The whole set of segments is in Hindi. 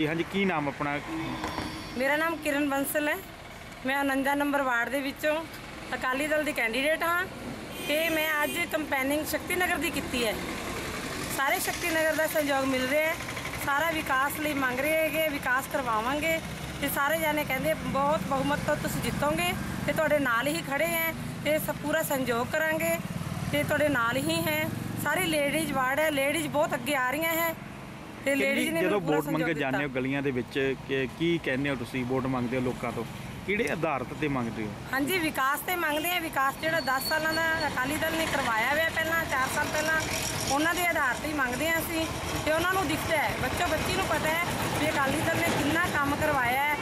जी हाँ जी, की नाम अपना? मेरा नाम किरण बंसल है। मैं 49 नंबर वार्ड के विचों अकाली दल की कैंडीडेट हाँ। तो मैं अज कंपेनिंग शक्ति नगर की की है। सारे शक्ति नगर का सहयोग मिल रहा है, सारा विकास लिए मंग रहे हैं, विकास करवावांगे। तो सारे जाने कहते बहुत बहुमत तो तुम जितोगे, तो थोड़े नाल ही खड़े हैं, तो सब पूरा सहयोग करांगे, तो थोड़े नाल ही हैं। सारी लेडीज़ वार्ड है, लेडीज़ बहुत अगे आ रही हैं। तो लेडीज़ ने जो वोट मंग के जाने हो गलियां दे विच की कहने हो तुसीं, वोट मंगते हो लोगों तो किहड़े आधार ते मंगते हो? हाँ जी, विकास ते मंगते हैं। विकास जिहड़ा 10 साल का अकाली दल ने करवाया हुआ, पहला 4 साल पहला उन्होंने आधार पर ही मंगते हैं असीं। तो उन्होंने दिखता है, बच्चों बच्ची को पता है कि अकाली दल ने कितना काम करवाया है,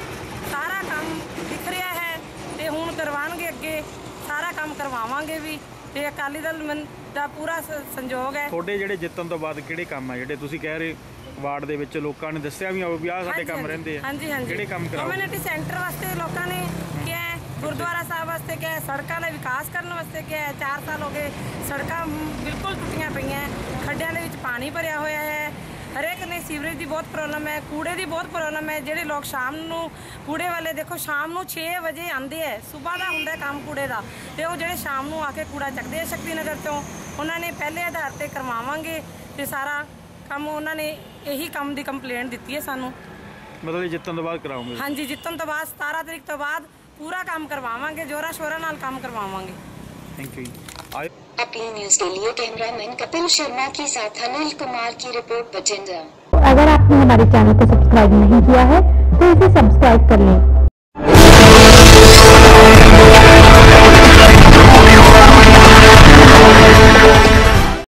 सारा काम दिख रहा है। तो हुण करवाउणगे, अगे सारा काम करवावांगे भी। तो अकाली दल का पूरा संयोग है। थोड़े जिहड़े जितन तो बाद किहड़े काम है जिहड़े तुसीं कह रहे हो? वार्ड दे विच लोकां ने दस्सिया भी आओ ब्याह साडे काम रहिंदे आ, किहड़े काम कराओ? कम्यूनिटी सेंटर वास्ते लोकां ने क्या है, गुरुद्वारा साहब वास्ते क्या है, सड़कां का विकास करने वास्ते क्या है। 4 साल हो गए, सड़कां बिल्कुल टुटियां पईआं, खड्डियां दे विच पानी भरिया होया है। हरेक ने सीवरेज की बहुत प्रॉब्लम है, कूड़े की बहुत प्रॉब्लम है। जिहड़े लोग शाम नूं कूड़े वाले देखो, शाम नूं 6 बजे आंदे है, सुबह का हुंदा काम कूड़े का, तो वो जिहड़े शाम नूं आके कूड़ा चकदे है शक्ति नगर चों, उन्हां ने पहले आधार ते करवावांगे। ते सारा ਕੰਮ ਉਹਨਾਂ ਨੇ ਇਹੀ ਕੰਮ ਦੀ ਕੰਪਲੇਂਟ ਦਿੱਤੀ ਹੈ ਸਾਨੂੰ। ਮਤਲਬ ਜਿੱਤਣ ਤੋਂ ਬਾਅਦ ਕਰਾਉਂਗੇ? ਹਾਂਜੀ, ਜਿੱਤਣ ਤੋਂ ਬਾਅਦ 17 ਤਰੀਕ ਤੋਂ ਬਾਅਦ ਪੂਰਾ ਕੰਮ ਕਰਵਾਵਾਂਗੇ, ਜੋਰਾ ਸ਼ੋਰਾ ਨਾਲ ਕੰਮ ਕਰਵਾਵਾਂਗੇ। Thank you. अपनी न्यूज के लिए कैमरामैन कपिल शर्मा के साथ अनिल कुमार की रिपोर्ट। बजेंद्र, अगर आपने हमारे चैनल को सब्सक्राइब नहीं किया है तो इसे सब्सक्राइब कर लें।